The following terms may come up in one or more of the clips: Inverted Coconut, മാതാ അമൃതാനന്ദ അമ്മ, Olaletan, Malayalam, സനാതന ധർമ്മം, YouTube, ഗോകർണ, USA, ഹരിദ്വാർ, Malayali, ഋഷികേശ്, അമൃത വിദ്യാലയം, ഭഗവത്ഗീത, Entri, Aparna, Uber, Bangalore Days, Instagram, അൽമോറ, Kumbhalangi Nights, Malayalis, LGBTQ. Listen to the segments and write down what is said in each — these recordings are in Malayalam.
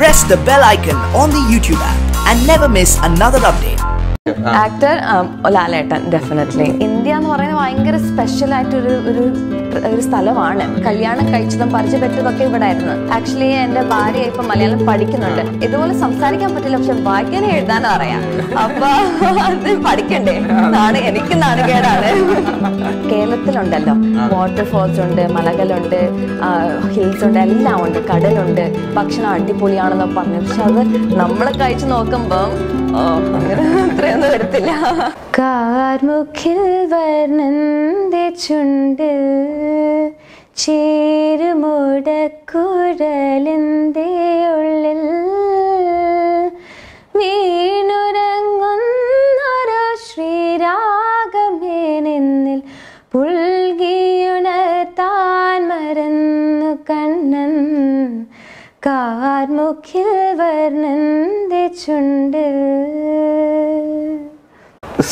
Press the bell icon on the YouTube app and never miss another update. Actor Olaletan, definitely. India is a special actually, waterfalls, hills, kadal. കാർമുഖിൽ വർണ്ണന്റെ ചുണ്ടിൽ ചേരുമുടക്കുഴലിന്റെ ഉള്ളിൽ വീണുറങ്ങുന്നൊരു ശ്രീരാഗമേ നിന്നിൽ പുൽകിയുണർത്താൻ മറന്നു കണ്ണൻ കാർമുഖിൽ വർണ്ണന്റെ ചുണ്ടിൽ.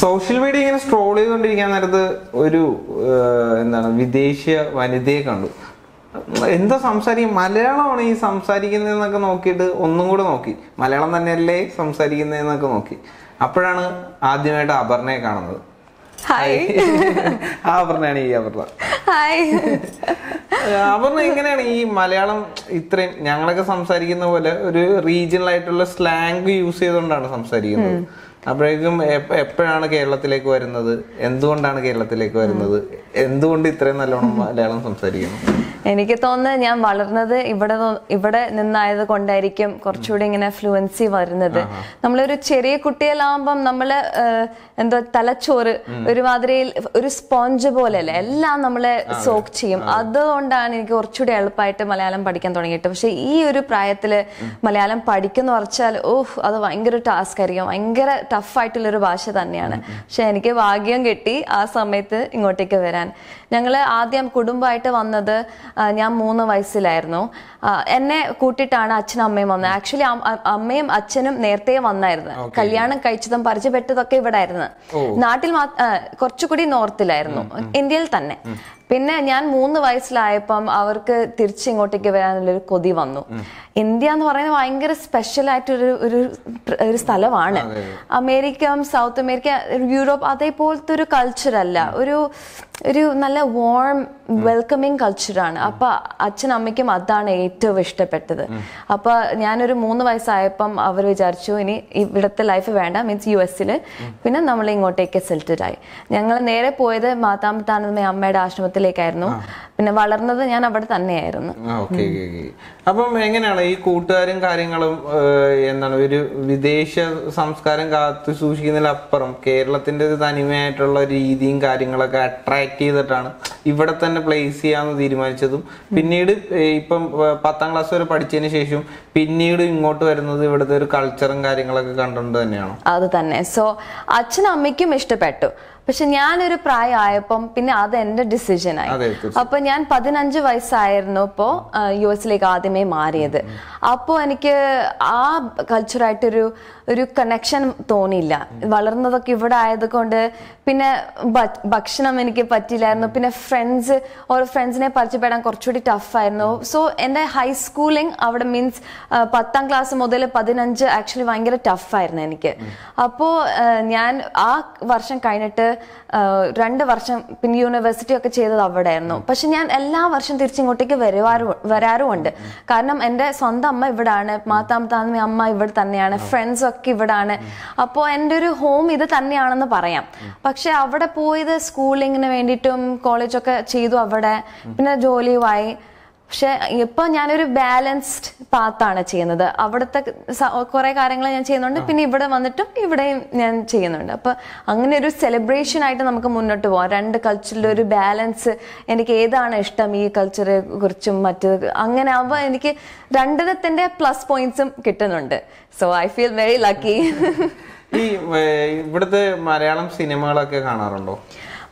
സോഷ്യൽ മീഡിയ ഇങ്ങനെ സ്ട്രോൾ ചെയ്തുകൊണ്ടിരിക്കാൻ നേരത്ത് ഒരു എന്താണ് വിദേശീയ വനിതയെ കണ്ടു. എന്താ സംസാരിക്കും, മലയാളമാണ് ഈ സംസാരിക്കുന്നതെന്നൊക്കെ നോക്കിയിട്ട് ഒന്നും കൂടെ നോക്കി, മലയാളം തന്നെയല്ലേ സംസാരിക്കുന്നതെന്നൊക്കെ നോക്കി. അപ്പോഴാണ് ആദ്യമായിട്ട് അപർണയെ കാണുന്നത്. ഹായ് അപർണയാണ് ഈ അപർണ. ഹായ് അപർണ, എങ്ങനെയാണ് ഈ മലയാളം ഇത്രയും ഞങ്ങളൊക്കെ സംസാരിക്കുന്ന പോലെ ഒരു റീജിയണൽ ആയിട്ടുള്ള സ്ലാങ് യൂസ് ചെയ്തുകൊണ്ടാണ് സംസാരിക്കുന്നത്? അപ്പോഴേക്കും എപ്പോഴാണ് കേരളത്തിലേക്ക് വരുന്നത്, എന്തുകൊണ്ടാണ് കേരളത്തിലേക്ക് വരുന്നത്, എന്തുകൊണ്ട് ഇത്രയും നല്ലോണം മലയാളം സംസാരിക്കുന്നത്? എനിക്ക് തോന്നുന്നത് ഞാൻ വളർന്നത് ഇവിടെ നിന്നായത് കൊണ്ടായിരിക്കും കുറച്ചുകൂടി ഇങ്ങനെ ഫ്ലുവൻസി വരുന്നത്. നമ്മളൊരു ചെറിയ കുട്ടികളാവുമ്പം നമ്മള് എന്തോ തലച്ചോറ് ഒരുമാതിരി ഒരു സ്പോഞ്ച് പോലെയല്ലേ, എല്ലാം നമ്മളെ സോക്ക് ചെയ്യും. അതുകൊണ്ടാണ് എനിക്ക് കുറച്ചുകൂടി എളുപ്പമായിട്ട് മലയാളം പഠിക്കാൻ തുടങ്ങിയിട്ട്. പക്ഷെ ഈ ഒരു പ്രായത്തില് മലയാളം പഠിക്കുന്ന പറഞ്ഞാൽ ഓഹ്, അത് ഭയങ്കര ടാസ്ക് ആയിരിക്കും, ഭയങ്കര ടഫായിട്ടുള്ളൊരു ഭാഷ തന്നെയാണ്. പക്ഷെ എനിക്ക് ഭാഗ്യം കിട്ടി ആ സമയത്ത് ഇങ്ങോട്ടേക്ക് വരാൻ. ഞങ്ങൾ ആദ്യം കുടുംബമായിട്ട് വന്നത് ഞാൻ 3 വയസ്സിലായിരുന്നു. എന്നെ കൂട്ടിയിട്ടാണ് അച്ഛനും അമ്മയും വന്നത്. ആക്ച്വലി അമ്മയും അച്ഛനും നേരത്തെ വന്നായിരുന്നു. കല്യാണം കഴിച്ചതും പരിചയപ്പെട്ടതൊക്കെ ഇവിടെ ആയിരുന്നു. നാട്ടിൽ കുറച്ചുകൂടി നോർത്തിലായിരുന്നു, ഇന്ത്യയിൽ തന്നെ. പിന്നെ ഞാൻ 3 വയസ്സിലായപ്പം അവർക്ക് തിരിച്ചിങ്ങോട്ടേക്ക് വരാനുള്ളൊരു കൊതി വന്നു. ഇന്ത്യ എന്ന് പറയുന്നത് ഭയങ്കര സ്പെഷ്യൽ ആയിട്ടൊരു ഒരു സ്ഥലമാണ്. അമേരിക്ക, സൗത്ത് അമേരിക്ക, യൂറോപ്പ് അതേപോലത്തെ ഒരു കൾച്ചറല്ല, ഒരു നല്ല വാം വെൽക്കമിങ് കൾച്ചറാണ്. അപ്പൊ അച്ഛനമ്മയ്ക്കും അതാണ് ഏറ്റവും ഇഷ്ടപ്പെട്ടത്. അപ്പൊ ഞാനൊരു 3 വയസ്സായപ്പം അവർ വിചാരിച്ചു ഇനി ഇവിടുത്തെ ലൈഫ് വേണ്ട, മീൻസ് US-ൽ. പിന്നെ നമ്മൾ ഇങ്ങോട്ടേക്ക് സെറ്റിൽഡ് ആയി. ഞങ്ങൾ നേരെ പോയത് മാതാപിതാനന്ദമയ അമ്മയുടെ ആശ്രമത്തിലേക്കായിരുന്നു. പിന്നെ വളർന്നത് ഞാൻ അവിടെ തന്നെയായിരുന്നു. അപ്പം എങ്ങനെയാണ് ഈ കൂട്ടുകാരും കാര്യങ്ങളും, എന്താണ് ഒരു വിദേശ സംസ്കാരം കാത്തു സൂക്ഷിക്കുന്നതിലപ്പുറം കേരളത്തിന്റെ ഒരു തനിമയായിട്ടുള്ള രീതിയും കാര്യങ്ങളൊക്കെ അട്രാക്ട് ചെയ്തിട്ടാണ് ഇവിടെ തന്നെ പ്ലേസ് ചെയ്യാന്ന് തീരുമാനിച്ചതും, പിന്നീട് ഇപ്പം 10ാം ക്ലാസ് വരെ പഠിച്ചതിന് ശേഷം പിന്നീട് ഇങ്ങോട്ട് വരുന്നത് ഇവിടുത്തെ ഒരു കൾച്ചറും കാര്യങ്ങളൊക്കെ കണ്ടുകൊണ്ട് തന്നെയാണോ? അത് തന്നെ. സോ അച്ഛനും അമ്മയ്ക്കും ഇഷ്ടപ്പെട്ടു. പക്ഷെ ഞാനൊരു പ്രായമായപ്പം പിന്നെ അത് എന്റെ ഡിസിഷനായി. അപ്പൊ ഞാൻ 15 വയസ്സായിരുന്നു ഇപ്പോ US-ലേക്ക് ആദ്യമേ മാറിയത്. അപ്പോൾ എനിക്ക് ആ കൾച്ചറായിട്ടൊരു കണക്ഷൻ തോന്നിയില്ല. വളർന്നതൊക്കെ ഇവിടെ ആയതുകൊണ്ട് പിന്നെ ഭക്ഷണം എനിക്ക് പറ്റിയില്ലായിരുന്നു. പിന്നെ ഫ്രണ്ട്സ്, ഓരോ ഫ്രണ്ട്സിനെ പരിചയപ്പെടാൻ കുറച്ചുകൂടി ടഫായിരുന്നു. സോ എൻ്റെ ഹൈസ്കൂളിങ് അവിടെ മീൻസ് 10ാം ക്ലാസ് മുതൽ 15 ആക്ച്വലി ഭയങ്കര ടഫായിരുന്നു എനിക്ക്. അപ്പോൾ ഞാൻ ആ വർഷം കഴിഞ്ഞിട്ട് 2 വർഷം പിന്നെ യൂണിവേഴ്സിറ്റി ഒക്കെ ചെയ്തത് അവിടെ ആയിരുന്നു. പക്ഷെ ഞാൻ എല്ലാ വർഷം തിരിച്ചിങ്ങോട്ടേക്ക് വരാറുമുണ്ട്. കാരണം എൻ്റെ സ്വന്തം അമ്മ ഇവിടാണ്, മാതാപിതാക്കളുടെ അമ്മ ഇവിടെ തന്നെയാണ്, ഫ്രണ്ട്സ് ഒക്കെ ഇവിടാണ്. അപ്പോൾ എൻ്റെ ഒരു ഹോം ഇത് തന്നെയാണെന്ന് പറയാം. പക്ഷെ അവിടെ പോയത് സ്കൂളിങ്ങിന് വേണ്ടിയിട്ടും കോളേജൊക്കെ ചെയ്തു അവിടെ, പിന്നെ ജോലിയുമായി. പക്ഷെ ഇപ്പൊ ഞാനൊരു ബാലൻസ്ഡ് പാത്താണ് ചെയ്യുന്നത്. അവിടുത്തെ കുറെ കാര്യങ്ങൾ ഞാൻ ചെയ്യുന്നുണ്ട്, പിന്നെ ഇവിടെ വന്നിട്ടും ഇവിടെയും ഞാൻ ചെയ്യുന്നുണ്ട്. അപ്പൊ അങ്ങനെ ഒരു സെലിബ്രേഷൻ ആയിട്ട് നമുക്ക് മുന്നോട്ട് പോവാം. 2 കൾച്ചറിലെ ഒരു ബാലൻസ്, എനിക്ക് ഏതാണ് ഇഷ്ടം ഈ കൾച്ചറെ കുറിച്ചും മറ്റ്, അങ്ങനെ ആവുമ്പോൾ എനിക്ക് 2-ന്റെ പ്ലസ് പോയിന്റ്സും കിട്ടുന്നുണ്ട്. So I feel very lucky. ഈ ഇവിടുത്തെ മലയാളം സിനിമകളൊക്കെ കാണാറുണ്ടോ?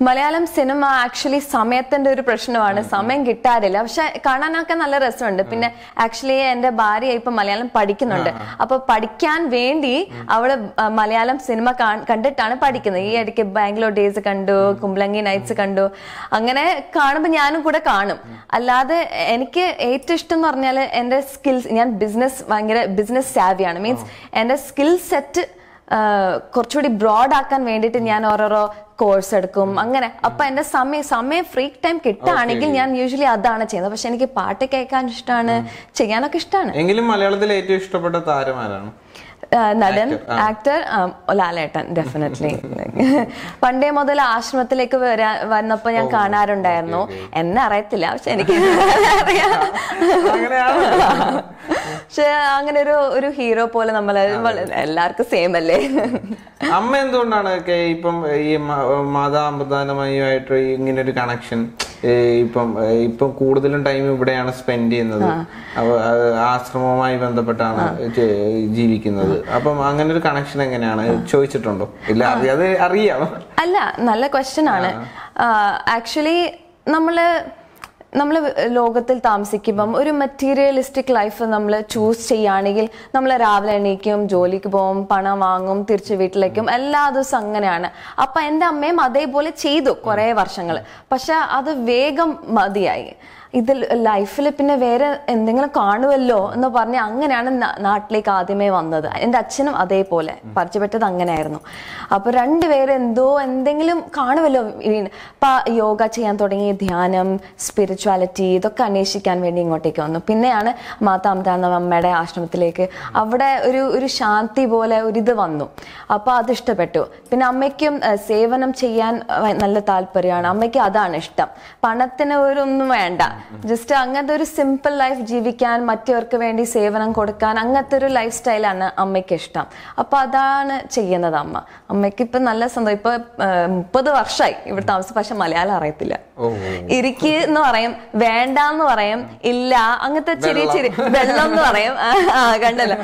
Malayalam cinema actually samayatende oru prashnamana samayam kittarilla avsha kananakka nalla rasamundu pinne actually ende bari ipo Malayalam padikkunnundu appo padikkan vendi avale Malayalam cinema kandittana padikkunnu ee edike Bangalore Days kandu Kumbhalangi Nights kandu angane kaanumba njanum kuda kaanum allade enike ettu ishtam nu parnayal ende skills njan business savvy aanu means ende skill set കുറച്ചുകൂടി ബ്രോഡ് ആക്കാൻ വേണ്ടിയിട്ട് ഞാൻ ഓരോരോ കോഴ്സ് എടുക്കും അങ്ങനെ അപ്പോൾ എൻ്റെ സമയം ഫ്രീ ടൈം കിട്ടാണെങ്കിൽ ഞാൻ യൂഷ്വലി അതാണ് ചെയ്യുന്നത് പക്ഷേ എനിക്ക് പാട്ട് കേൾക്കാൻ ഇഷ്ടമാണ് ചെയ്യാനൊക്കെ ഇഷ്ടമാണ് എങ്കിലും മലയാളത്തിൽ ഏറ്റവും ഇഷ്ടപ്പെട്ട താരം ആരാണ് നടൻ ആക്ടർ ഒലാലേട്ടൻ ഡെഫിനറ്റ്ലി പണ്ടേ മുതൽ ആശ്രമത്തിലേക്ക് വന്നപ്പോൾ ഞാൻ കാണാറുണ്ടായിരുന്നു എന്നെ അറിയത്തില്ല പക്ഷെ എനിക്ക് പക്ഷെ അങ്ങനെ ഒരു ഹീറോ പോലെ നമ്മൾ എല്ലാവർക്കും സെയിം അല്ലേ അമ്മ എന്തുകൊണ്ടാണ് ഇപ്പം ഈ മാതാ അമൃതാനമായിട്ട് ഇങ്ങനൊരു കണക്ഷൻ ഇപ്പം കൂടുതലും ടൈം ഇവിടെയാണ് സ്പെൻഡ് ചെയ്യുന്നത് ആശ്രമവുമായി ബന്ധപ്പെട്ടാണ് ജീവിക്കുന്നത് അപ്പം അങ്ങനെ ഒരു കണക്ഷൻ എങ്ങനെയാണ് ചോദിച്ചിട്ടുണ്ടോ ഇല്ല അത് അറിയാം അല്ല നല്ല ക്വസ്റ്റ്യൻ ആണ് ആക്ച്വലി നമ്മൾ ലോകത്തിൽ താമസിക്കുമ്പം ഒരു മെറ്റീരിയലിസ്റ്റിക് ലൈഫ് നമ്മൾ ചൂസ് ചെയ്യുകയാണെങ്കിൽ നമ്മൾ രാവിലെ എണീക്കും ജോലിക്ക് പോകും പണം വാങ്ങും തിരിച്ച് വീട്ടിലേക്കും എല്ലാ ദിവസവും അങ്ങനെയാണ് അപ്പം എൻ്റെ അമ്മയും അതേപോലെ ചെയ്തു കുറേ വർഷങ്ങൾ പക്ഷെ അത് വേഗം മതിയായി ഇതിൽ ലൈഫിൽ പിന്നെ വേറെ എന്തെങ്കിലും കാണുമല്ലോ എന്ന് പറഞ്ഞ് അങ്ങനെയാണ് നാട്ടിലേക്ക് ആദ്യമേ വന്നത് എൻ്റെ അച്ഛനും അതേപോലെ പരിചയപ്പെട്ടത് അങ്ങനെയായിരുന്നു അപ്പോൾ രണ്ടുപേരും എന്തെങ്കിലും കാണുമല്ലോ അപ്പം യോഗ ചെയ്യാൻ തുടങ്ങി ധ്യാനം സ്പിരിച്വാലിറ്റി ഇതൊക്കെ അന്വേഷിക്കാൻ വേണ്ടി ഇങ്ങോട്ടേക്ക് വന്നു പിന്നെയാണ് മാതാ അമൃതാനന്ദ അമ്മയുടെ ആശ്രമത്തിലേക്ക് അവിടെ ഒരു ശാന്തി പോലെ ഒരിത് വന്നു അപ്പോൾ അത് ഇഷ്ടപ്പെട്ടു പിന്നെ അമ്മയ്ക്കും സേവനം ചെയ്യാൻ നല്ല താല്പര്യമാണ് അമ്മയ്ക്ക് അതാണ് ഇഷ്ടം പണത്തിന് ഒരൊന്നും വേണ്ട ജസ്റ്റ് അങ്ങനത്തെ ഒരു സിമ്പിൾ ലൈഫ് ജീവിക്കാൻ മറ്റവർക്ക് വേണ്ടി സേവനം കൊടുക്കാൻ അങ്ങനത്തെ ഒരു ലൈഫ് സ്റ്റൈലാണ് അമ്മയ്ക്ക് ഇഷ്ടം അപ്പൊ അതാണ് ചെയ്യുന്നത് അമ്മയ്ക്ക് ഇപ്പൊ നല്ല സന്തോഷം ഇപ്പൊ 30 വർഷമായി ഇവിടെ താമസം പക്ഷെ മലയാളം അറിയത്തില്ല ഇരിക്കുന്നു പറയും വേണ്ടെന്ന് പറയും ഇല്ല അങ്ങനത്തെ ചെറിയ ചെറിയ വെള്ളം എന്ന് പറയും കണ്ടല്ലോ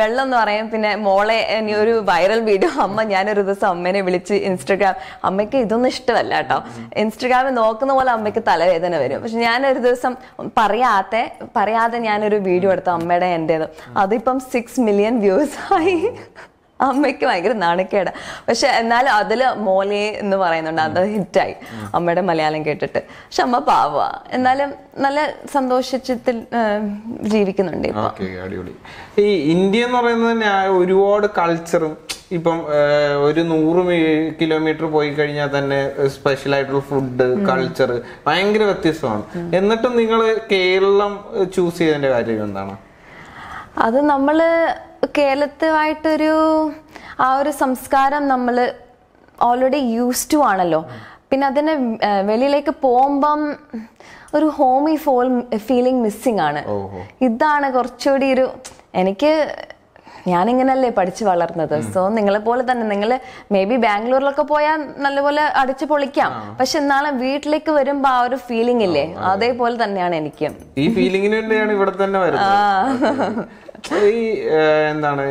വെള്ളം എന്ന് പറയും പിന്നെ മോളെ ഒരു വൈറൽ വീഡിയോ അമ്മ ഞാനൊരു ദിവസം അമ്മേനെ വിളിച്ച് ഇൻസ്റ്റഗ്രാം അമ്മയ്ക്ക് ഇതൊന്നും ഇഷ്ടമല്ല കേട്ടോ ഇൻസ്റ്റഗ്രാമിൽ നോക്കുന്ന പോലെ അമ്മയ്ക്ക് തലവേദന വരും പക്ഷെ ഞാനൊരു ദിവസം പറയാതെ ഞാനൊരു വീഡിയോ എടുത്ത അമ്മയുടെ എൻ്റേത് അതിപ്പം 6 മില്യൺ വ്യൂസ് ആയി അമ്മയ്ക്ക് ഭയങ്കര നാണക്കേടാ പക്ഷെ എന്നാലും അതിൽ മോലെ എന്ന് പറയുന്നുണ്ട് അത് ഹിറ്റായി അമ്മയുടെ മലയാളം കേട്ടിട്ട് പക്ഷെ അമ്മ പാവ എന്നാലും നല്ല സന്തോഷത്തിൽ ജീവിക്കുന്നുണ്ട് അടിപൊളി ഈ ഇന്ത്യ എന്ന് പറയുന്നത് ഒരുപാട് കൾച്ചറും ഇപ്പം ഒരു 100 കിലോമീറ്റർ പോയി കഴിഞ്ഞാൽ തന്നെ സ്പെഷ്യൽ ആയിട്ടുള്ള ഫുഡ് കൾച്ചർ ഭയങ്കര വ്യത്യസ്തമാണ് എന്നിട്ടും നിങ്ങൾ കേരളം ചൂസ് ചെയ്തതിന്റെ കാര്യം എന്താണ് അത് നമ്മള് കേരളത്തുമായിട്ടൊരു ആ ഒരു സംസ്കാരം നമ്മൾ ഓൾറെഡി യൂസ് ടു ആണല്ലോ പിന്നെ അതിന് വെളിയിലേക്ക് പോകുമ്പം ഒരു ഹോമി ഫീലിംഗ് മിസ്സിംഗ് ആണ് ഇതാണ് കുറച്ചുകൂടി ഒരു എനിക്ക് ഞാനിങ്ങനല്ലേ പഠിച്ചു വളർന്നത് സോ നിങ്ങളെ പോലെ തന്നെ നിങ്ങൾ മേ ബി ബാംഗ്ലൂരിലൊക്കെ പോയാൽ നല്ലപോലെ അടിച്ചു പൊളിക്കാം പക്ഷെ എന്നാലും വീട്ടിലേക്ക് വരുമ്പോ ആ ഒരു ഫീലിംഗ് ഇല്ലേ അതേപോലെ തന്നെയാണ് എനിക്ക് ഈ ഫീലിംഗിന് വേണ്ടിയാണ് ഇവിടെ തന്നെ വരുന്നത് ഈ എന്താണ്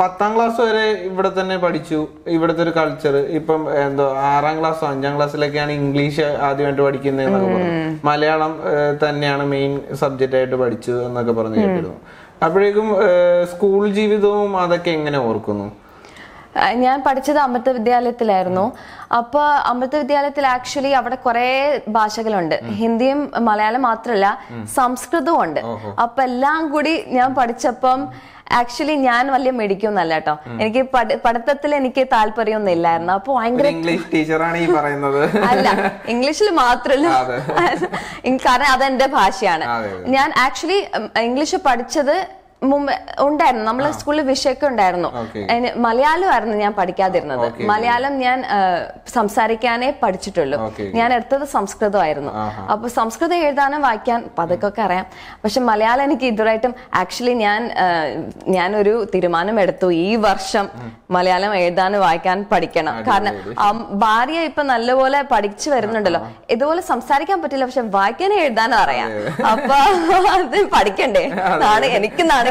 10ാം ക്ലാസ് വരെ ഇവിടെ തന്നെ പഠിച്ചു ഇവിടുത്തെ ഒരു കൾച്ചർ ഇപ്പം എന്തോ 6ാം ക്ലാസ്സോ 5ാം ക്ലാസ്സിലൊക്കെയാണ് ഇംഗ്ലീഷ് ആദ്യമായിട്ട് പഠിക്കുന്നത് എന്നൊക്കെ പറഞ്ഞു മലയാളം തന്നെയാണ് മെയിൻ സബ്ജക്റ്റ് ആയിട്ട് പഠിച്ചു എന്നൊക്കെ പറഞ്ഞു കേട്ടിരുന്നു അപ്പോഴേക്കും സ്കൂൾ ജീവിതവും അതൊക്കെ എങ്ങനെ ഓർക്കുന്നു ഞാൻ പഠിച്ചത് അമൃത വിദ്യാലയത്തിലായിരുന്നു അപ്പോൾ അമൃത വിദ്യാലയത്തിൽ ആക്ച്വലി അവിടെ കുറേ ഭാഷകളുണ്ട് ഹിന്ദിയും മലയാളം മാത്രമല്ല സംസ്കൃതവും ഉണ്ട് അപ്പൊ എല്ലാം കൂടി ഞാൻ പഠിച്ചപ്പം ആക്ച്വലി ഞാൻ വലിയ മെഡിക്കൊന്നല്ല കേട്ടോ എനിക്ക് പഠിത്തത്തിൽ എനിക്ക് താല്പര്യമൊന്നും ഇല്ലായിരുന്നു അപ്പൊ ഭയങ്കര ഇംഗ്ലീഷ് ടീച്ചറാണ് ഈ പറയുന്നത് അല്ല ഇംഗ്ലീഷിൽ മാത്രമല്ല കാരണം അതെന്റെ ഭാഷയാണ് ഞാൻ ആക്ച്വലി ഇംഗ്ലീഷ് പഠിച്ചത് മുമ്പ് ഉണ്ടായിരുന്നു നമ്മളെ സ്കൂളിൽ വിഷയൊക്കെ ഉണ്ടായിരുന്നു മലയാളം ആയിരുന്നു ഞാൻ പഠിക്കാതിരുന്നത് മലയാളം ഞാൻ സംസാരിക്കാനേ പഠിച്ചിട്ടുള്ളൂ ഞാൻ എടുത്തത് സംസ്കൃതമായിരുന്നു അപ്പൊ സംസ്കൃതം എഴുതാനും വായിക്കാൻ പതുക്കെ അറിയാം പക്ഷെ മലയാളം എനിക്ക് ഇതുവരായിട്ടും ആക്ച്വലി ഞാനൊരു തീരുമാനം എടുത്തു ഈ വർഷം മലയാളം എഴുതാനും വായിക്കാൻ പഠിക്കണം കാരണം ഭാര്യ ഇപ്പൊ നല്ലപോലെ പഠിച്ചു വരുന്നുണ്ടല്ലോ ഇതുപോലെ സംസാരിക്കാൻ പറ്റില്ല പക്ഷെ വായിക്കാനും എഴുതാനും അറിയാം അപ്പൊ അത് പഠിക്കണ്ടേ എനിക്ക്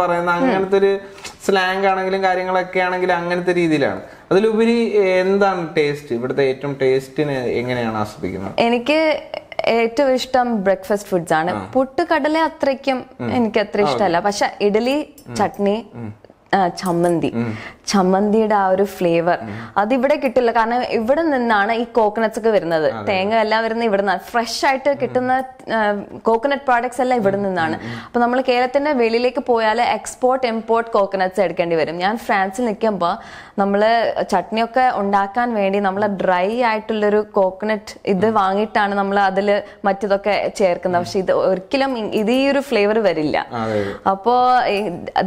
പറയുന്ന അങ്ങനത്തെ ഒരു സ്ലാങ് ആണെങ്കിലും കാര്യങ്ങളൊക്കെ ആണെങ്കിലും അങ്ങനത്തെ രീതിയിലാണ്. അതിലുപരി എന്താണ് ടേസ്റ്റ് ഇവിടുത്തെ ഏറ്റവും ടേസ്റ്റിന് എങ്ങനെയാണ് ആസ്വദിക്കുന്നത്? എനിക്ക് ഏറ്റവും ഇഷ്ടം ബ്രേക്ക്ഫാസ്റ്റ് ഫുഡ്സ് ആണ്. പുട്ട് കടല അത്രയ്ക്കും എനിക്ക് അത്ര ഇഷ്ടമല്ല. പക്ഷെ ഇഡലി ചട്നി ചമ്മന്തി, ചമ്മന്തിയുടെ ആ ഒരു ഫ്ലേവർ അതിവിടെ കിട്ടില്ല. കാരണം ഇവിടെ നിന്നാണ് ഈ കോക്കനട്ട്സ് ഒക്കെ വരുന്നത്, തേങ്ങ എല്ലാം വരുന്നത് ഇവിടെ നിന്നാണ്. ഫ്രഷ് ആയിട്ട് കിട്ടുന്ന കോക്കനട്ട് പ്രോഡക്ട്സ് എല്ലാം ഇവിടെ നിന്നാണ്. അപ്പൊ നമ്മൾ കേരളത്തിന്റെ വെളിയിലേക്ക് പോയാൽ എക്സ്പോർട്ട് ഇമ്പോർട്ട് കോക്കനട്ട്സ് എടുക്കേണ്ടി വരും. ഞാൻ ഫ്രാൻസിൽ നിൽക്കുമ്പോൾ നമ്മള് ചട്നിയൊക്കെ ഉണ്ടാക്കാൻ വേണ്ടി നമ്മൾ ഡ്രൈ ആയിട്ടുള്ളൊരു കോക്കനട്ട് ഇത് വാങ്ങിയിട്ടാണ് നമ്മൾ അതിൽ മറ്റതൊക്കെ ചേർക്കുന്നത്. പക്ഷെ ഇത് ഒരിക്കലും ഇത് ഈ ഒരു ഫ്ലേവർ വരില്ല. അപ്പോൾ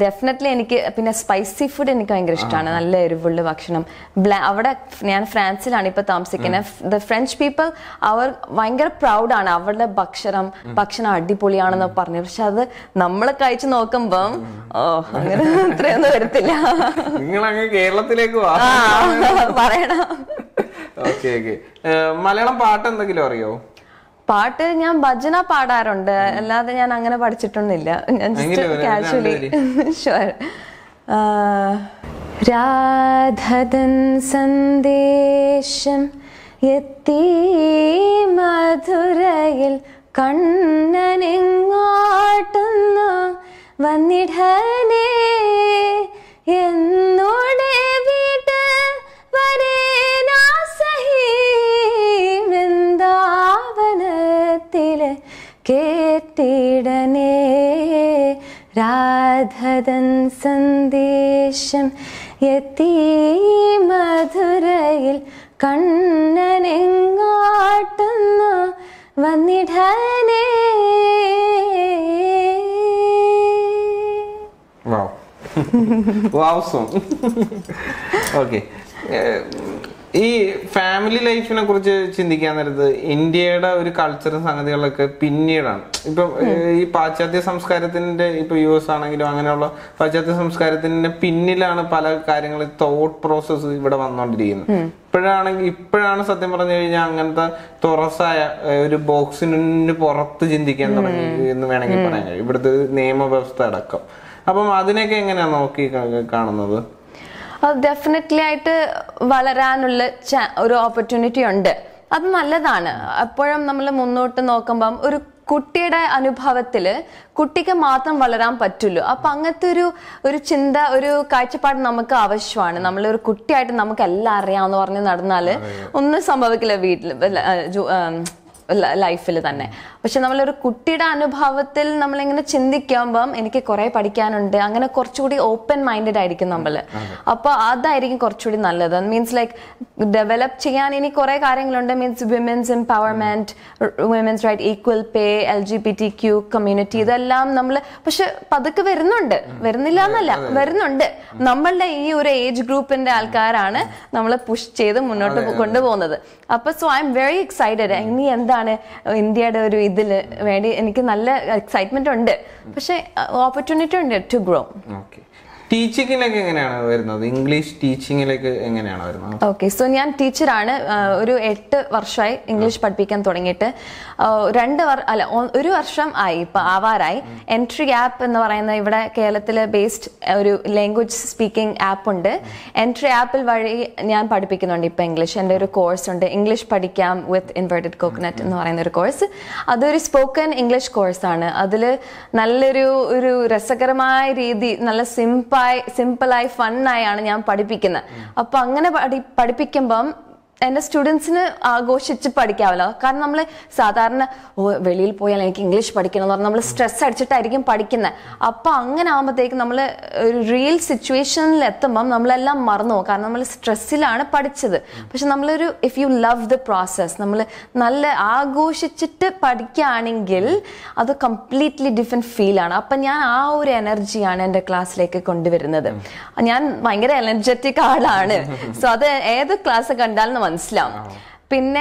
ഡെഫിനറ്റ്ലി എനിക്ക് പിന്നെ സ്പൈസി ഫുഡ് എനിക്ക് ഭയങ്കര ഇഷ്ടമാണ്, നല്ല എരിവുള്ള ഭക്ഷണം. അവിടെ ഞാൻ ഫ്രാൻസിലാണ് ഇപ്പൊ താമസിക്കുന്നത്. ദ ഫ്രഞ്ച് പീപ്പിൾ അവർ ഭയങ്കര പ്രൗഡാണ് അവരുടെ ഭക്ഷണം അടിപൊളിയാണെന്ന് പറഞ്ഞു. പക്ഷെ അത് നമ്മളെ കഴിച്ചു നോക്കുമ്പം അങ്ങനെ ഇത്രയൊന്നും വരത്തില്ല. നിങ്ങളങ്ങ് കേരളത്തിലേക്ക് പറയണം. മലയാളം പാട്ട് എന്തെങ്കിലും അറിയോ? പാട്ട് ഞാൻ ഭജന പാടാറുണ്ട്, അല്ലാതെ ഞാൻ അങ്ങനെ പഠിച്ചിട്ടൊന്നുമില്ല. ഞാൻ കാഷ്വലി ഷുവർ. രാധതൻ സന്ദേശം എത്തി മധുരയിൽ കണ്ണനെങ്ങാട്ടുന്നു വന്നിടനേ എന്നോടെ വീട് വരേനാ സഹി വൃന്ദാവനത്തിലെ കേട്ടിടനേ. രാധതൻ സന്ദേശം എത്തി മധുരയിൽ കണ്ണനെങ്ങാട്ടുന്നു വന്നിടനേ. ഈ ഫാമിലി ലൈഫിനെ കുറിച്ച് ചിന്തിക്കാൻ നേരത്ത് ഇന്ത്യയുടെ ഒരു കൾച്ചറും സംഗതികളൊക്കെ പിന്നീടാണ്. ഇപ്പം ഈ പാശ്ചാത്യ സംസ്കാരത്തിന്റെ ഇപ്പൊ US ആണെങ്കിലും അങ്ങനെയുള്ള പാശ്ചാത്യ സംസ്കാരത്തിന്റെ പിന്നിലാണ് പല കാര്യങ്ങളും തോട്ട് പ്രോസസ്സ് ഇവിടെ വന്നുകൊണ്ടിരിക്കുന്നത്. ഇപ്പോഴാണ് സത്യം പറഞ്ഞു കഴിഞ്ഞാൽ അങ്ങനത്തെ തുറസായ ഒരു ബോക്സിന് പുറത്ത് ചിന്തിക്കാൻ തുടങ്ങി എന്ന് വേണമെങ്കിൽ പറയാൻ കഴിയും, ഇവിടുത്തെ നിയമവ്യവസ്ഥ അടക്കം. അപ്പം അതിനൊക്കെ എങ്ങനെയാണ് നോക്കി കാണുന്നത്? അത് ഡെഫിനറ്റ്ലി ആയിട്ട് വളരാനുള്ള ഒരു ഓപ്പർച്യൂണിറ്റി ഉണ്ട്, അത് നല്ലതാണ്. എപ്പോഴും നമ്മൾ മുന്നോട്ട് നോക്കുമ്പം ഒരു കുട്ടിയുടെ അനുഭവത്തിൽ കുട്ടിക്ക് മാത്രം വളരാൻ പറ്റുള്ളൂ. അപ്പം അങ്ങനത്തെ ഒരു ചിന്ത, ഒരു കാഴ്ചപ്പാട് നമുക്ക് ആവശ്യമാണ്. നമ്മളൊരു കുട്ടിയായിട്ട് നമുക്ക് എല്ലാം അറിയാമെന്ന് പറഞ്ഞ് നടന്നാൽ ഒന്നും സംഭവിക്കില്ല വീട്ടിൽ ലൈഫിൽ തന്നെ. പക്ഷെ നമ്മളൊരു കുട്ടിയുടെ അനുഭവത്തിൽ നമ്മളിങ്ങനെ ചിന്തിക്കുമ്പം എനിക്ക് കുറെ പഠിക്കാനുണ്ട്, അങ്ങനെ കുറച്ചുകൂടി ഓപ്പൺ മൈൻഡഡ് ആയിരിക്കും നമ്മൾ. അപ്പോൾ അതായിരിക്കും കുറച്ചുകൂടി നല്ലത്. മീൻസ് ലൈക്ക് ഡെവലപ്പ് ചെയ്യാൻ ഇനി കുറെ കാര്യങ്ങളുണ്ട്. Means women's empowerment, women's right, equal pay, LGBTQ community, ഇതെല്ലാം നമ്മൾ പക്ഷെ പതുക്കെ വരുന്നുണ്ട്. വരുന്നില്ല എന്നല്ല, വരുന്നുണ്ട്. നമ്മളുടെ ഈ ഒരു ഏജ് ഗ്രൂപ്പിന്റെ ആൾക്കാരാണ് നമ്മൾ പുഷ് ചെയ്ത് മുന്നോട്ട് കൊണ്ടുപോകുന്നത്. അപ്പോൾ so I M very excited. ഇനി എന്താ ഇന്ത്യയുടെ ഒരു ഇതില് വേണ്ടി എനിക്ക് നല്ല എക്സൈറ്റ്മെന്റ് ഉണ്ട്. പക്ഷെ ഓപ്പർച്യൂണിറ്റി ഉണ്ട് ടു ഗ്രോ. ടീച്ചിങ്ങിലേക്ക് എങ്ങനെയാണ് വരുന്നത്? ഇംഗ്ലീഷ് ടീച്ചിങ്ങിലേക്ക് എങ്ങനെയാണ് വരുന്നത്? സോ ഞാൻ ടീച്ചറാണ്. ഒരു 8 വർഷമായി ഇംഗ്ലീഷ് പഠിപ്പിക്കാൻ തുടങ്ങിയിട്ട്. 1 വർഷം ആയി, ഇപ്പൊ ആവാറായി. എൻട്രി ആപ്പ് എന്ന് പറയുന്ന ഇവിടെ കേരളത്തിലെ ബേസ്ഡ് ഒരു ലാംഗ്വേജ് സ്പീക്കിംഗ് ആപ്പ് ഉണ്ട്. എൻട്രി ആപ്പിൽ വഴി ഞാൻ പഠിപ്പിക്കുന്നുണ്ട് ഇപ്പൊ ഇംഗ്ലീഷ്. എൻ്റെ ഒരു കോഴ്സ് ഉണ്ട്, ഇംഗ്ലീഷ് പഠിക്കാം വിത്ത് ഇൻവേർട്ടഡ് കോക്കനട്ട് എന്ന് പറയുന്ന ഒരു കോഴ്സ്. അതൊരു സ്പോക്കൺ ഇംഗ്ലീഷ് കോഴ്സാണ്. അതിൽ നല്ലൊരു ഒരു രസകരമായ രീതി, നല്ല സിമ്പിളായി ഫണ്ണായാണ് ഞാൻ പഠിപ്പിക്കുന്നത്. അപ്പൊ അങ്ങനെ പഠിപ്പിക്കുമ്പം And students go shit padicala, Karnamle, Sadarna, Velilpoya, like English particular, number stress at Tarikim Padikina. A pang and Amatake number real situation let the mum, Namla Marno, Karnamal stressilla and a partichid. Pashanamla, if you love the process, Namla Nalla go shit padicaning gill, other completely different feel and up and yan our energy and a class like a condivid another. And yan manga energetic hard. So the class a Pinne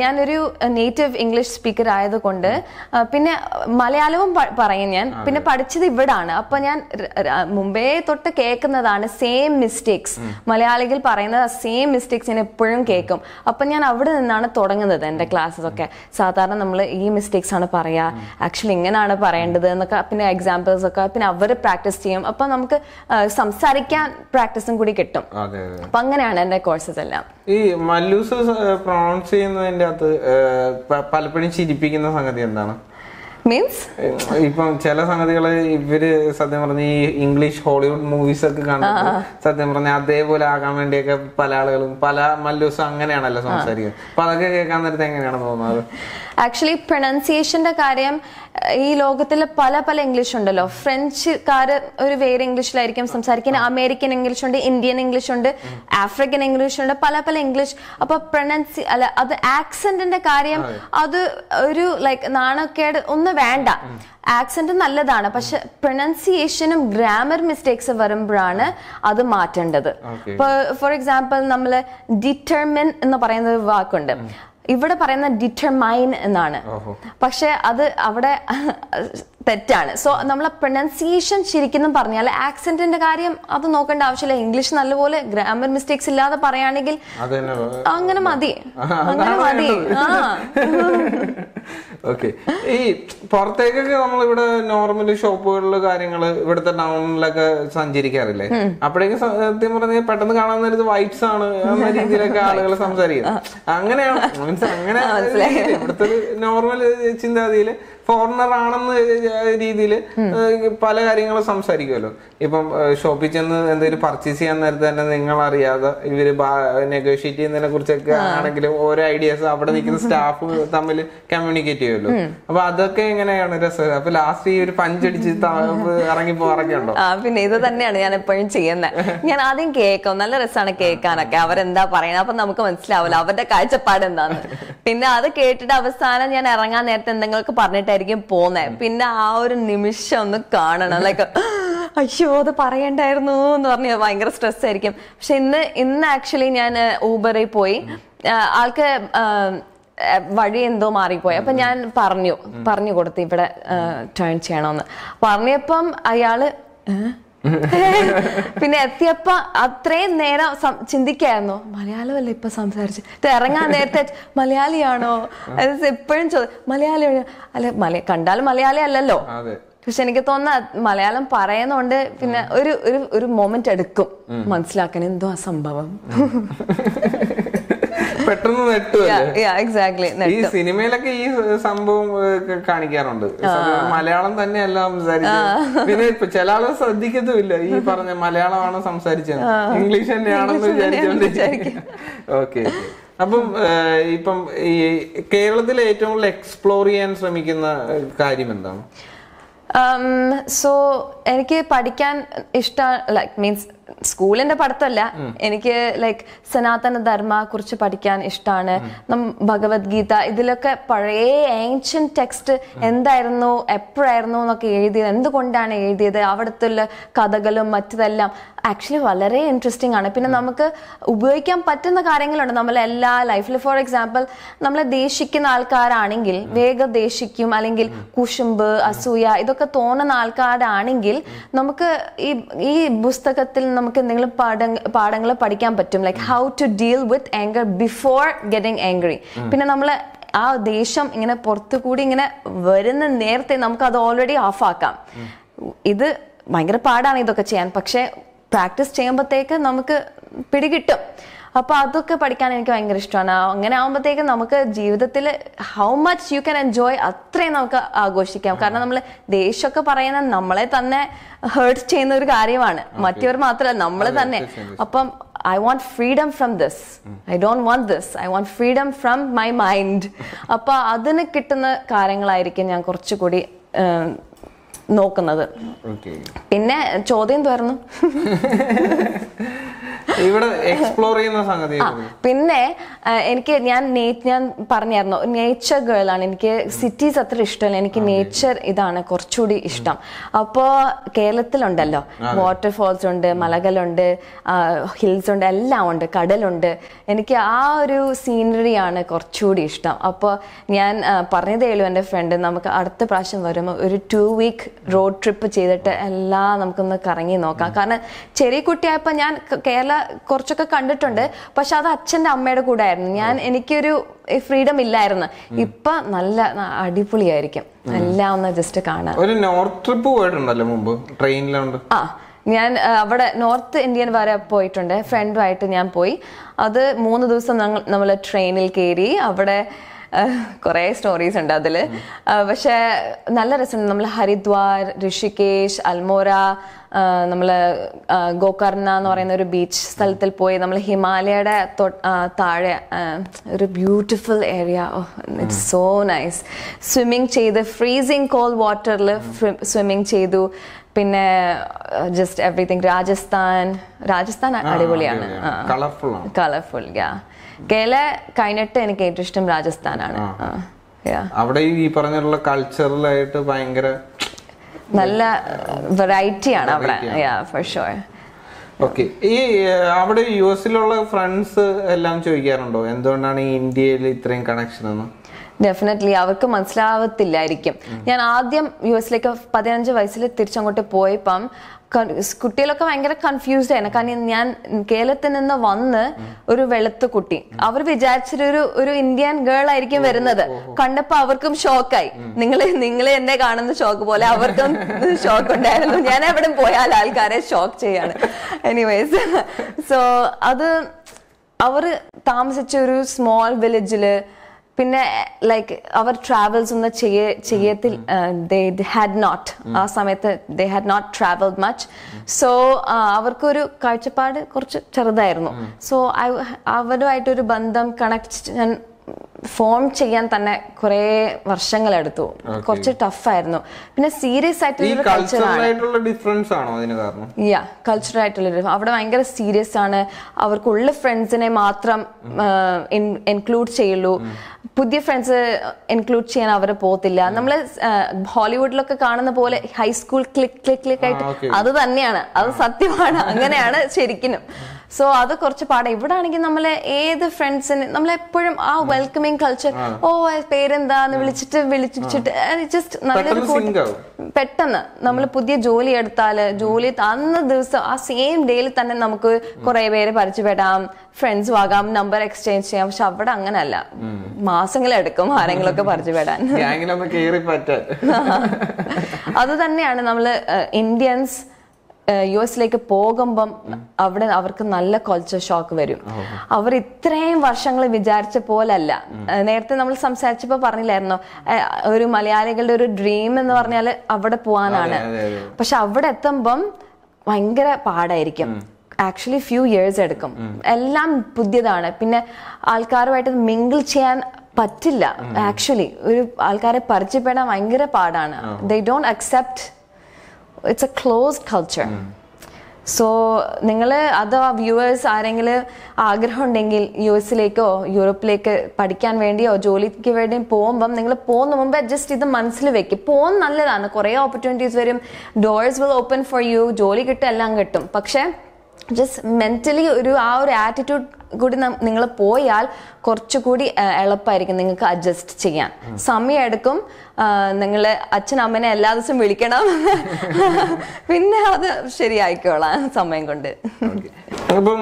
ഞാനൊരു native English speaker ആയതുകൊണ്ട് പിന്നെ മലയാളവും പറയും ഞാൻ പിന്നെ പഠിച്ചത് ഇവിടാണ് അപ്പോൾ ഞാൻ മുംബൈ തൊട്ട് കേൾക്കുന്നതാണ് same mistakes മലയാളികൾ പറയുന്ന same mistakes ഞാൻ എപ്പോഴും കേൾക്കും അപ്പോൾ ഞാൻ അവിടെ നിന്നാണ് തുടങ്ങുന്നത് എൻ്റെ ക്ലാസ്സസ് ഒക്കെ സാധാരണ നമ്മൾ ഈ mistakes ആണ് പറയാ actually ഇങ്ങനാണ് പറയേണ്ടത് എന്നൊക്കെ പിന്നെ examples ഒക്കെ പിന്നെ അവർ പ്രാക്ടീസ് ചെയ്യും അപ്പോൾ നമുക്ക് സംസാരിക്കാൻ പ്രാക്ടീസും കൂടി കിട്ടും അപ്പോൾ അങ്ങനെയാണ് എൻ്റെ കോഴ്സസ് എല്ലാം ഈ Mallus Pronounce in the Palapin Chidipi in the Sangadana. Means? If Chella Sangadilla, very Sadamani English Hollywood movies at the Gana Sadamana, they will come and take a Pala, Malusang and Alasan Seria. Palaka Actually, pronunciation the Kariam. E Logatilla Palapal English under law, French car very English like some Sarkin, American English under Indian English under African English under Palapal English, up pronounce other accent in the Kariam, other like Nana Ked on the Vanda. Accent and Aladana, but pronunciation and grammar mistakes of Varambrana are the martin. For example, Namala determine in the Parana Vakunda. ഇവിടെ പറയുന്ന determine എന്നാണ് പക്ഷേ അത് അവിടെ തെറ്റാണ് സോ നമ്മൾ പ്രൊനൻസിയേഷൻ ശരിക്കും പറഞ്ഞാൽ ആക്സന്റിന്റെ കാര്യം അത് നോക്കേണ്ട ആവശ്യമില്ല ഇംഗ്ലീഷ് നല്ലപോലെ ഗ്രാമർ മിസ്റ്റേക്സ് ഇല്ലാതെ പറയാണെങ്കിൽ അങ്ങനെ മതി ആ ഓക്കേ ഈ പുറത്തേക്കൊക്കെ നമ്മൾ ഇവിടെ നോർമൽ ഷോപ്പുകളിലെ കാര്യങ്ങൾ ഇവിടുത്തെ ടൗണിലൊക്കെ സഞ്ചരിക്കാറില്ലേ അപ്പോഴേക്കും സത്യം പറഞ്ഞാൽ പെട്ടെന്ന് കാണാവുന്ന ഒരു വൈബ്സ് ആണ് എന്ന രീതിയിലൊക്കെ ആളുകൾ സംസാരിക്കുന്നത് അങ്ങനെയാണ് അങ്ങനെ ഇവിടുത്തെ നോർമൽ ചിന്താഗതിയിൽ ഫോറിനർ ആണെന്ന് രീതിയിൽ പല കാര്യങ്ങളും സംസാരിക്കുമല്ലോ ഇപ്പം ഷോപ്പിൽ ചെന്ന് എന്തെങ്കിലും പർച്ചേസ് ചെയ്യാൻ നേരത്തെ തന്നെ നിങ്ങൾ അറിയാതെ ഇവര് നെഗോഷിയേറ്റ് ചെയ്യുന്നതിനെ കുറിച്ചൊക്കെ ആണെങ്കിൽ ഓരോ ഐഡിയാസ് അവിടെ നിൽക്കുന്ന സ്റ്റാഫ് തമ്മിൽ കമ്മ്യൂണിക്കേറ്റ് ചെയ്യുമല്ലോ അപ്പൊ അതൊക്കെ എങ്ങനെയാണ് രസം അപ്പൊ ലാസ്റ്റ് ഈ ഒരു പഞ്ചടിച്ച് ഇറങ്ങി പോകാറൊക്കെ ഉണ്ടോ പിന്നെ ഇത് തന്നെയാണ് ഞാൻ എപ്പോഴും ചെയ്യുന്നത് ഞാൻ ആദ്യം കേൾക്കും നല്ല രസമാണ് കേൾക്കാനൊക്കെ അവരെന്താ പറയുന്നത് അപ്പൊ നമുക്ക് മനസ്സിലാവില്ല അവരുടെ കാഴ്ചപ്പാട് എന്താന്ന് പിന്നെ അത് കേട്ടിട്ട് അവസാനം ഞാൻ ഇറങ്ങാൻ നേരത്തെ എന്തെങ്കിലുമൊക്കെ പറഞ്ഞിട്ട് പോകുന്നത് പിന്നെ ആ ഒരു നിമിഷം ഒന്ന് കാണണം ലൈക്ക് അയ്യോ അത് പറയണ്ടായിരുന്നു എന്ന് പറഞ്ഞ ഭയങ്കര സ്ട്രെസ് ആയിരിക്കും പക്ഷെ ഇന്ന് ആക്ച്വലി ഞാൻ ഊബറിൽ പോയി ആൾക്ക് വഴി എന്തോ മാറിപ്പോയി അപ്പൊ ഞാൻ പറഞ്ഞു കൊടുത്തു ഇവിടെ ടേൺ ചെയ്യണമെന്ന് പറഞ്ഞപ്പം അയാള് പിന്നെ എത്തിയപ്പോ അത്രയും നേരം ചിന്തിക്കായിരുന്നു മലയാളമല്ല ഇപ്പൊ സംസാരിച്ച് ഇറങ്ങാൻ നേരത്തെ മലയാളിയാണോ അത് എപ്പോഴും മലയാളിയാണോ അല്ല കണ്ടാലും മലയാളി അല്ലല്ലോ പക്ഷെ എനിക്ക് തോന്നുന്ന മലയാളം പറയുന്നോണ്ട് പിന്നെ ഒരു ഒരു മൊമെന്റ് എടുക്കും മനസ്സിലാക്കാൻ എന്തോ ആ സംഭവം പെട്ടെന്ന് നെട്ടുമല്ലേ ഈ സിനിമയിലൊക്കെ ഈ സംഭവം കാണിക്കാറുണ്ട് മലയാളം തന്നെയല്ല സംസാരിക്കുന്നത് പിന്നെ ചില ആളുകൾ ശ്രദ്ധിക്കത്തുമില്ല ഈ പറഞ്ഞ മലയാളമാണോ സംസാരിച്ചത് ഇംഗ്ലീഷ് തന്നെയാണെന്ന് വിചാരിച്ചോണ്ടിരിക്കും ഓക്കെ അപ്പം ഇപ്പം ഈ കേരളത്തിൽ ഏറ്റവും കൂടുതൽ എക്സ്പ്ലോർ ചെയ്യാൻ ശ്രമിക്കുന്ന കാര്യം എന്താണ് സോ എനിക്ക് പഠിക്കാൻ ഇഷ്ടം ലൈക് മീൻസ് സ്കൂളിന്റെ പഠിത്തമല്ല എനിക്ക് ലൈക്ക് സനാതന ധർമ്മ കുറിച്ച് പഠിക്കാൻ ഇഷ്ടമാണ് ഭഗവത്ഗീത ഇതിലൊക്കെ പഴയ ഏൻഷ്യന്റ് ടെക്സ്റ്റ് എന്തായിരുന്നു എപ്പോഴായിരുന്നു എന്നൊക്കെ എഴുതിയത് എന്തുകൊണ്ടാണ് എഴുതിയത് അവിടുത്തെ കഥകളും മറ്റതെല്ലാം ആക്ച്വലി വളരെ ഇൻട്രസ്റ്റിംഗ് ആണ് പിന്നെ നമുക്ക് ഉപയോഗിക്കാൻ പറ്റുന്ന കാര്യങ്ങളുണ്ട് നമ്മളെ എല്ലാ ലൈഫിലും ഫോർ എക്സാമ്പിൾ നമ്മളെ ദേഷിക്കുന്ന ആൾക്കാരാണെങ്കിൽ വേഗം ദേഷിക്കും അല്ലെങ്കിൽ കുശുമ്പ് അസൂയ ഇതൊക്കെ തോന്നുന്ന ആൾക്കാരാണെങ്കിൽ നമുക്ക് ഈ പുസ്തകത്തിൽ നമുക്ക് എന്തെങ്കിലും പാഠങ്ങൾ പഠിക്കാൻ പറ്റും like how to deal with anger before getting angry പിന്നെ നമ്മൾ ആ ദേഷ്യം ഇങ്ങനെ പുറത്തുകൂടി ഇങ്ങനെ വരുന്ന നേരത്തെ നമുക്ക് അത് ഓൾറെഡി ഓഫാക്കാം ഇത് ഭയങ്കര പാടാണ് ഇതൊക്കെ ചെയ്യാൻ പക്ഷെ പ്രാക്ടീസ് ചെയ്യുമ്പോഴത്തേക്ക് നമുക്ക് പിടികിട്ടും അപ്പൊ അതൊക്കെ പഠിക്കാൻ എനിക്ക് ഭയങ്കര ഇഷ്ടമാണ് അങ്ങനെ ആകുമ്പോഴത്തേക്ക് നമുക്ക് ജീവിതത്തിൽ how much you can enjoy അത്രയും നമുക്ക് ആഘോഷിക്കാം കാരണം നമ്മൾ ദേഷ്യമൊക്കെ പറയുന്ന നമ്മളെ തന്നെ ഹേർട്ട് ചെയ്യുന്ന ഒരു കാര്യമാണ് മറ്റവർ മാത്രമല്ല നമ്മളെ തന്നെ അപ്പം I want freedom from this. I don't want this. I want freedom from my mind. Appa adinu kittuna kaarangalaayirukken njan korchu kodi nokkunnathu. Okay. Pinne chodyam thernu. ഇവിടെ എക്സ്പ്ലോർ ചെയ്യുന്ന സംഗതി. പിന്നെ എനിക്ക് ഞാൻ പറഞ്ഞായിരുന്നു നേച്ചർ ഗേൾ ആണ്, എനിക്ക് സിറ്റീസ് അത്ര ഇഷ്ടമല്ല, എനിക്ക് നേച്ചർ ഇതാണ് കുറച്ചുകൂടി ഇഷ്ടം. അപ്പോൾ കേരളത്തിലുണ്ടല്ലോ വാട്ടർഫോൾസ് ഉണ്ട്, മലകളുണ്ട്, ഹിൽസ് ഉണ്ട്, എല്ലാം ഉണ്ട്, കടലുണ്ട്. എനിക്ക് ആ ഒരു സീനറിയാണ് കുറച്ചുകൂടി ഇഷ്ടം. അപ്പോൾ ഞാൻ പറഞ്ഞതേ ഉള്ളൂ എൻ്റെ ഫ്രണ്ട്, നമുക്ക് അടുത്ത പ്രാവശ്യം വരുമ്പോൾ ഒരു 2-week റോഡ് ട്രിപ്പ് ചെയ്തിട്ട് എല്ലാം നമുക്കൊന്ന് കറങ്ങി നോക്കാം. കാരണം ചെറിയ കുട്ടിയായപ്പോൾ ഞാൻ കേരള കുറച്ചൊക്കെ കണ്ടിട്ടുണ്ട്, പക്ഷെ അത് അച്ഛൻ്റെ അമ്മയുടെ കൂടെ ആയിരുന്നു. എനിക്കൊരു ഫ്രീഡം ഇല്ലായിരുന്നു. ഇപ്പൊ നല്ല അടിപൊളിയായിരിക്കും എല്ലാം ഒന്ന് ജസ്റ്റ് കാണാൻ. ഒരു നോർത്ത് ട്രിപ്പ് പോയിട്ടുണ്ടല്ലോ മുമ്പ് ട്രെയിനിലുണ്ട്. ആ, ഞാൻ അവിടെ നോർത്ത് ഇന്ത്യൻ വരെ പോയിട്ടുണ്ട്, ഫ്രണ്ടുമായിട്ട് ഞാൻ പോയി. അത് 3 ദിവസം നമ്മൾ ട്രെയിനിൽ കയറി. അവിടെ കുറേ സ്റ്റോറീസ് ഉണ്ട് അതിൽ, പക്ഷേ നല്ല രസമുണ്ട്. നമ്മൾ ഹരിദ്വാർ, ഋഷികേശ്, അൽമോറ, നമ്മൾ ഗോകർണ എന്ന് പറയുന്ന ഒരു ബീച്ച് സ്ഥലത്തിൽ പോയി. നമ്മൾ ഹിമാലയയുടെ താഴെ ഒരു beautiful area, it's so nice. Swimming ചെയ്ത് ഫ്രീസിങ് കോൾഡ് വാട്ടറിൽ സ്വിമ്മിങ് ചെയ്തു. പിന്നെ ജസ്റ്റ് എവറിത്തിങ്. രാജസ്ഥാൻ അടിപൊളിയാണ്, കളർഫുൾ. കേരള കഴിഞ്ഞിട്ട് എനിക്ക് ഏറ്റവും ഇഷ്ടം രാജസ്ഥാനാണ്. അവിടെ ഈ പറഞ്ഞിട്ടുള്ള കൾച്ചറലായിട്ട് ഭയങ്കര നല്ല വെറൈറ്റിയാണ് അവിടെ. ഓക്കെ. ഈ അവിടെ യു എസിലുള്ള ഫ്രണ്ട്സ് എല്ലാം ചോദിക്കാറുണ്ടോ എന്തുകൊണ്ടാണ് ഈ ഇന്ത്യയിൽ ഇത്രയും കണക്ഷൻ എന്ന്? ഡെഫിനറ്റ്ലി അവർക്ക് മനസ്സിലാവത്തില്ലായിരിക്കും. ഞാൻ ആദ്യം യു എസിലേക്ക് 15 വയസ്സിൽ തിരിച്ചങ്ങോട്ട് പോയപ്പം കുട്ടികളൊക്കെ ഭയങ്കര കൺഫ്യൂസ്ഡ് ആയിരുന്നു. കാരണം ഞാൻ കേരളത്തിൽ നിന്ന് വന്ന് ഒരു വെളുത്ത കുട്ടി, അവർ വിചാരിച്ചൊരു ഇന്ത്യൻ ഗേൾ ആയിരിക്കും വരുന്നത്. കണ്ടപ്പോ അവർക്കും ഷോക്കായി. നിങ്ങളെ എന്നെ കാണുന്ന ഷോക്ക് പോലെ അവർക്കും ഷോക്ക് ഉണ്ടായിരുന്നു. ഞാൻ എവിടെ പോയാൽ ആൾക്കാരെ ഷോക്ക് ചെയ്യാണ്. എനിവേസ്, സോ അത് അവർ താമസിച്ച ഒരു സ്മോൾ വില്ലേജില്. പിന്നെ ലൈക്ക് അവർ ട്രാവൽസ് ഒന്നും ചെയ്യത്തിൽ, ആ സമയത്ത് they had not travelled much. So അവർക്കൊരു കാഴ്ചപ്പാട് കുറച്ച് ചെറുതായിരുന്നു. സോ അവരുമായിട്ടൊരു ബന്ധം ഞാൻ ഫോം ചെയ്യാൻ തന്നെ കുറേ വർഷങ്ങളെടുത്തു. കുറച്ച് ടഫായിരുന്നു. പിന്നെ സീരിയസ് ആയിട്ടുള്ള കൾച്ചറൽ ആയിട്ടുള്ള അവിടെ ഭയങ്കര സീരിയസ് ആണ്. അവർക്കുള്ള ഫ്രണ്ട്സിനെ മാത്രം ഇൻക്ലൂഡ് ചെയ്യുള്ളൂ, പുതിയ ഫ്രണ്ട്സ് ഇൻക്ലൂഡ് ചെയ്യാൻ അവർ പോകത്തില്ല. നമ്മൾ ഹോളിവുഡിലൊക്കെ കാണുന്ന പോലെ ഹൈസ്കൂൾ ക്ലിക്ക് ക്ലിക്ക് ക്ലിക്ക് ആയിട്ട് അത് തന്നെയാണ്. അത് സത്യമാണ്, അങ്ങനെയാണ് ശരിക്കും. സോ അത് കുറച്ച് പാടാണ്. ഇവിടെ ആണെങ്കിൽ നമ്മളെ ഏത് ഫ്രണ്ട്സിന് നമ്മളെപ്പോഴും ആ വെൽക്കമിങ് കൾച്ചർ, ഓ പേരെന്താന്ന് വിളിച്ചിട്ട് ജസ്റ്റ് നല്ലൊരു പെട്ടെന്ന് നമ്മൾ പുതിയ ജോലി എടുത്താല് ജോലി അന്ന് ദിവസം ആ സെയിം ഡേയിൽ തന്നെ നമുക്ക് കുറെ പേര് പരിചയപ്പെടാം, ഫ്രണ്ട്സും ആകാം, നമ്പർ എക്സ്ചേഞ്ച് ചെയ്യാം. പക്ഷെ അവിടെ അങ്ങനല്ല, മാസങ്ങളെടുക്കും ആരെങ്കിലുമൊക്കെ പരിചയപ്പെടാൻ. അത് തന്നെയാണ് നമ്മള് ഇന്ത്യൻസ് യു എസിലേക്ക് പോകുമ്പം അവിടെ അവർക്ക് നല്ല കൾച്ചർ ഷോക്ക് വരും. അവർ ഇത്രയും വർഷങ്ങൾ വിചാരിച്ച പോലല്ല. നേരത്തെ നമ്മൾ സംസാരിച്ചപ്പോൾ പറഞ്ഞില്ലായിരുന്നോ, ഒരു മലയാളികളുടെ ഒരു ഡ്രീം എന്ന് പറഞ്ഞാൽ അവിടെ പോകാനാണ്. പക്ഷെ അവിടെ എത്തുമ്പം ഭയങ്കര പാടായിരിക്കും. ആക്ച്വലി ഫ്യൂ ഇയേഴ്സ് എടുക്കും. എല്ലാം പുതിയതാണ്. പിന്നെ ആൾക്കാരുമായിട്ട് മിങ്കിൾ ചെയ്യാൻ പറ്റില്ല. ആക്ച്വലി ഒരു ആൾക്കാരെ പരിചയപ്പെടാൻ ഭയങ്കര പാടാണ്. They don't accept. It's a closed culture. So ningale adha viewers arengile aagraham undengil US lekko Europe lekko padikkan vendiyo jolikku vendiyo povumbam ningale povunnu munbe just idu manasile vekku povun nalladana kore opportunities varum, doors will open for you, joli kittellam kittum. Pakshe just mentally ഒരു ആറ്റിറ്റ്യൂഡ് കൂടി നിങ്ങൾ പോയാൽ കുറച്ചുകൂടി എളുപ്പമായിരിക്കും നിങ്ങൾക്ക് അഡ്ജസ്റ്റ് ചെയ്യാൻ. സമയം എടുക്കും. നിങ്ങൾ അച്ഛനമ്മനെ എല്ലാ ദിവസവും വിളിക്കണം, പിന്നെ അത് ശരിയായിക്കോളാം സമയം കൊണ്ട്. അപ്പം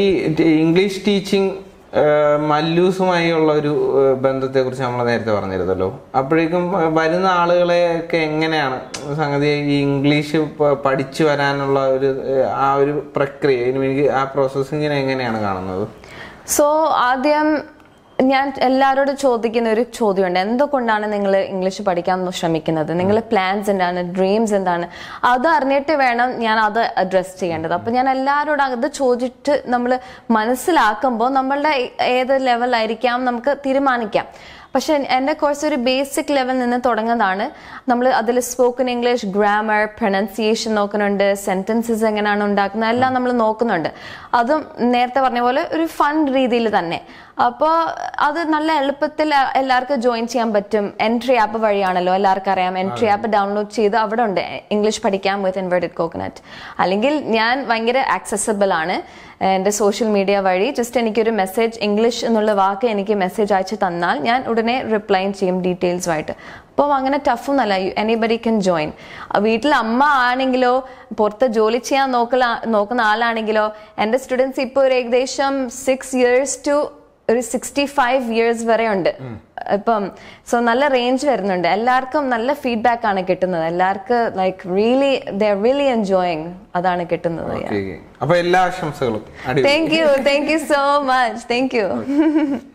ഈ ഇംഗ്ലീഷ് ടീച്ചിങ് മല്ലൂസുമായുള്ള ഒരു ബന്ധത്തെ കുറിച്ച് നമ്മൾ നേരത്തെ പറഞ്ഞിരുന്നല്ലോ. അപ്പോഴേക്കും വരുന്ന ആളുകളെ ഒക്കെ എങ്ങനെയാണ് സംഗതി ഈ ഇംഗ്ലീഷ് പഠിച്ചു വരാനുള്ള ഒരു ആ ഒരു പ്രക്രിയ, എനിക്ക് ആ പ്രോസസ്സിങ്ങിനെ എങ്ങനെയാണ് കാണുന്നത്? സോ ആദ്യം Nyan Ella to Chodikinuric Chodion and the Kundana Ningla English Padikan Mushamikinada, Ningla plans and done dreams and done other native and yan other addressed and up and Ella the Chodit number Manasilakambo number either level Iricam Namka Thirmanica. Pasha and of course basic level in the Todangadana number other spoken English, grammar, pronunciation, sentences and Daknella number Nokanunda. Adam Nertha Varnevola, refund readilane. Other Nala Elpatilla Elarka join Chiam Batum, entry app Varianalo, Elarkaram, entry app download Chida Avadonde, English Padicam with Inverted Coconut. Alingil Nyan Vangera accessible Anne and social media vari just any message English Nulavaka any message Aichatanal, Nyan Udane reply Chiam details white. Anybody can join. A wheatle Amma Aningilo, Porta Jolicia, Nokanala Anigilo, and the students Ipur 6 years to 65 years vare undu so nalla range varunundu ellarkum nalla feedback aanu kittunnathu ellarku like really they are really enjoying adana kittunnathu okay appo ella shamsagalum thank you so much thank you okay.